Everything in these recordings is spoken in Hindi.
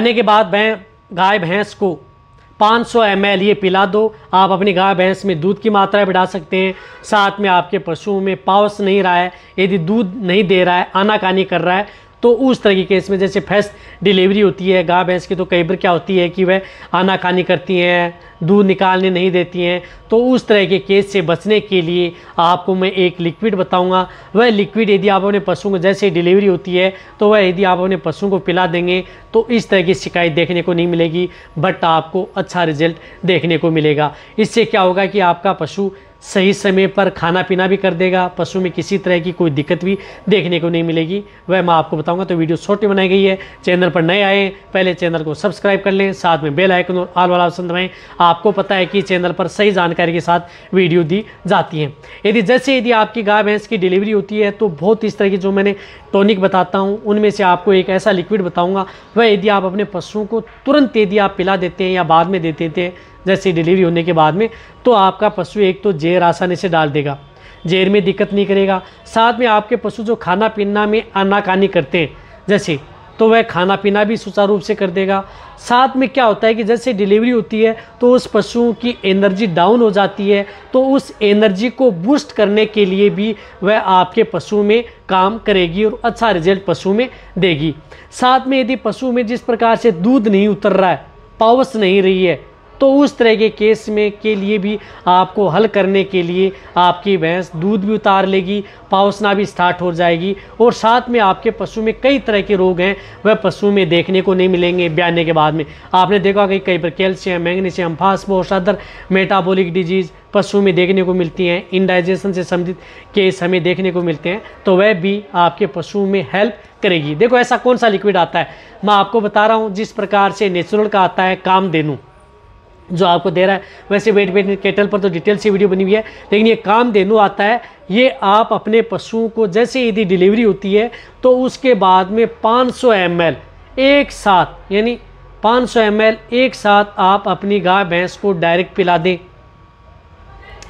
खाने के बाद गाय भैंस को 500 ml ये पिला दो। आप अपनी गाय भैंस में दूध की मात्रा बढ़ा सकते हैं। साथ में आपके पशुओं में पाउस नहीं रहा है, यदि दूध नहीं दे रहा है, आनाकानी कर रहा है, तो उस तरीके इसमें जैसे फर्स्ट डिलीवरी होती है गाय भैंस की, तो कई बार क्या होती है कि वह आनाकानी करती हैं, दूध निकालने नहीं देती हैं, तो उस तरह के केस से बचने के लिए आपको मैं एक लिक्विड बताऊंगा। वह लिक्विड यदि आप अपने पशुओं को जैसे डिलीवरी होती है तो वह यदि आप अपने पशुओं को पिला देंगे तो इस तरह की शिकायत देखने को नहीं मिलेगी, बट आपको अच्छा रिजल्ट देखने को मिलेगा। इससे क्या होगा कि आपका पशु सही समय पर खाना पीना भी कर देगा, पशु में किसी तरह की कोई दिक्कत भी देखने को नहीं मिलेगी, वह मैं आपको बताऊंगा। तो वीडियो छोटी बनाई गई है, चैनल पर नए आए पहले चैनल को सब्सक्राइब कर लें, साथ में बेल आइकन और ऑल वाला ऑप्शन दबाएं। आपको पता है कि चैनल पर सही जानकारी के साथ वीडियो दी जाती है। यदि आपकी गाय भैंस की डिलीवरी होती है तो बहुत इस तरह की जो मैंने टॉनिक बताता हूँ उनमें से आपको एक ऐसा लिक्विड बताऊँगा, वह यदि आप अपने पशुओं को तुरंत यदि आप पिला देते हैं या बाद में दे देते हैं जैसे डिलीवरी होने के बाद में, तो आपका पशु एक तो जेर आसानी से डाल देगा, जेर में दिक्कत नहीं करेगा। साथ में आपके पशु जो खाना पीना में आनाकानी करते हैं जैसे, तो वह खाना पीना भी सुचारू रूप से कर देगा। साथ में क्या होता है कि जैसे डिलीवरी होती है तो उस पशु की एनर्जी डाउन हो जाती है, तो उस एनर्जी को बूस्ट करने के लिए भी वह आपके पशु में काम करेगी और अच्छा रिजल्ट पशु में देगी। साथ में यदि पशु में जिस प्रकार से दूध नहीं उतर रहा है, पाउस नहीं रही है, तो उस तरह के केस में के लिए भी आपको हल करने के लिए आपकी भैंस दूध भी उतार लेगी, पाउसना भी स्टार्ट हो जाएगी। और साथ में आपके पशु में कई तरह के रोग हैं वह पशु में देखने को नहीं मिलेंगे। ब्याने के बाद में आपने देखा कि कई पर calcium, magnesium, phosphorus, other metabolic disease पशु में देखने को मिलती हैं, इंडाइजेशन से संबंधित केस हमें देखने को मिलते हैं, तो वह भी आपके पशु में हेल्प करेगी। देखो ऐसा कौन सा लिक्विड आता है, मैं आपको बता रहा हूँ। जिस प्रकार से नेचुरल का आता है कामधेनु जो आपको दे रहा है, वैसे वेट कैटल पर तो डिटेल से वीडियो बनी हुई है, लेकिन ये कामधेनु आता है। ये आप अपने पशुओं को जैसे यदि डिलीवरी होती है तो उसके बाद में 500 ml एक साथ, यानी 500 ml एक साथ आप अपनी गाय भैंस को डायरेक्ट पिला दें।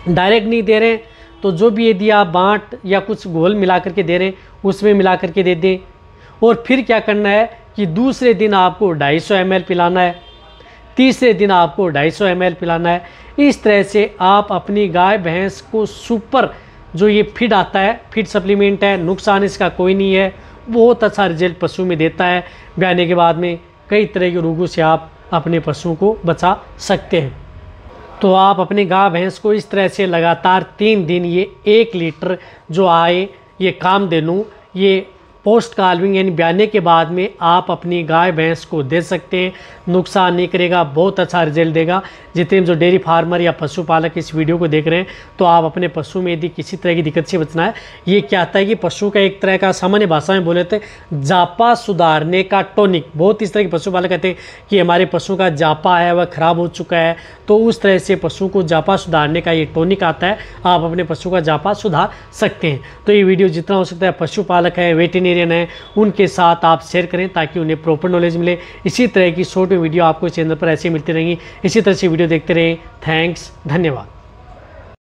डायरेक्ट नहीं दे रहे तो जो भी यदि आप बाँट या कुछ घोल मिला करके दे रहे हैं उसमें मिला करके दे दें। और फिर क्या करना है कि दूसरे दिन आपको 250 ml पिलाना है, तीसरे दिन आपको 250 ml पिलाना है। इस तरह से आप अपनी गाय भैंस को सुपर जो ये फीड आता है, फीड सप्लीमेंट है, नुकसान इसका कोई नहीं है, बहुत अच्छा रिजल्ट पशु में देता है। ब्याने के बाद में कई तरह के रोगों से आप अपने पशुओं को बचा सकते हैं। तो आप अपने गाय भैंस को इस तरह से लगातार 3 दिन ये 1 लीटर जो आए ये कामधेनु ये पोस्ट काल्विंग यानी ब्याने के बाद में आप अपनी गाय भैंस को दे सकते हैं, नुकसान नहीं करेगा, बहुत अच्छा रिजल्ट देगा। जितने जो डेयरी फार्मर या पशुपालक इस वीडियो को देख रहे हैं, तो आप अपने पशु में यदि किसी तरह की दिक्कत से बचना है, ये क्या आता है कि पशु का एक तरह का सामान्य भाषा में बोले थे जापा सुधारने का टॉनिक। बहुत इस तरह के पशुपालक कहते हैं कि हमारे पशु का जापा है वह खराब हो चुका है, तो उस तरह से पशु को जापा सुधारने का ये टॉनिक आता है, आप अपने पशु का जापा सुधार सकते हैं। तो ये वीडियो जितना हो सकता है पशुपालक है, वेटरनरी है, उनके साथ आप शेयर करें ताकि उन्हें प्रॉपर नॉलेज मिले। इसी तरह की शॉर्ट वीडियो आपको चैनल पर ऐसे मिलती रहेंगी, इसी तरह से वीडियो देखते रहें। थैंक्स, धन्यवाद।